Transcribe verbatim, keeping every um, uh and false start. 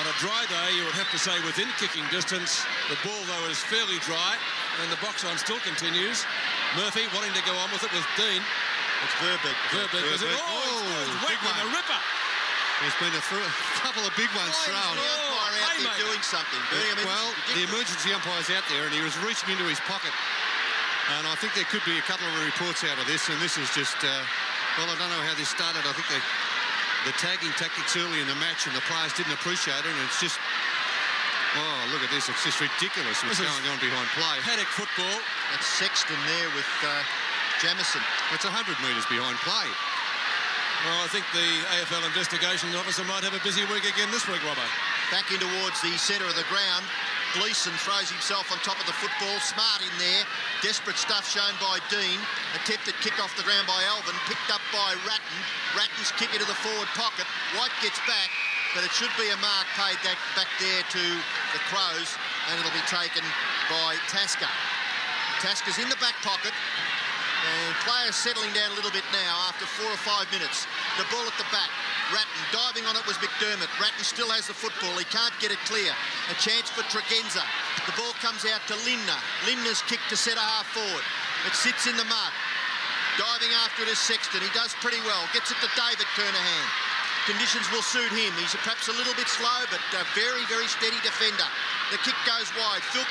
On a dry day, you would have to say within kicking distance. The ball, though, is fairly dry, and the box on still continues. Murphy wanting to go on with it with Dean. It's Burbank. Burbank, is it? Oh, oh it's big one. The ripper. There's been a, th a couple of big ones oh, thrown. The umpire out hey, there mate. doing something. But, I mean, well, the emergency umpire's out there, and he was reaching into his pocket. And I think there could be a couple of reports out of this, and this is just... Uh, well, I don't know how this started. I think they... the tagging tactics early in the match, and the players didn't appreciate it, and it's just, oh, look at this, it's just ridiculous what's going on behind play. Paddock football. That's Sexton there with uh, Jamison. It's one hundred metres behind play. Well, I think the A F L investigation officer might have a busy week again this week, Robbo. Back in towards the centre of the ground, Gleeson throws himself on top of the football, smart in there, desperate stuff shown by Dean, attempted kick off the ground by Alvin, picked up by Ratton, Ratton's kick into the forward pocket, White gets back, but it should be a mark paid that back there to the Crows, and it'll be taken by Tasker. Tasker's in the back pocket. And players settling down a little bit now after four or five minutes. The ball at the back. Ratton diving on it was McDermott. Ratton still has the football. He can't get it clear. A chance for Tregenza. The ball comes out to Lindner. Lindner's kick to centre half forward. It sits in the mud. Diving after it is Sexton. He does pretty well. Gets it to David Kernaghan. Conditions will suit him. He's perhaps a little bit slow, but a very, very steady defender. The kick goes wide. Phil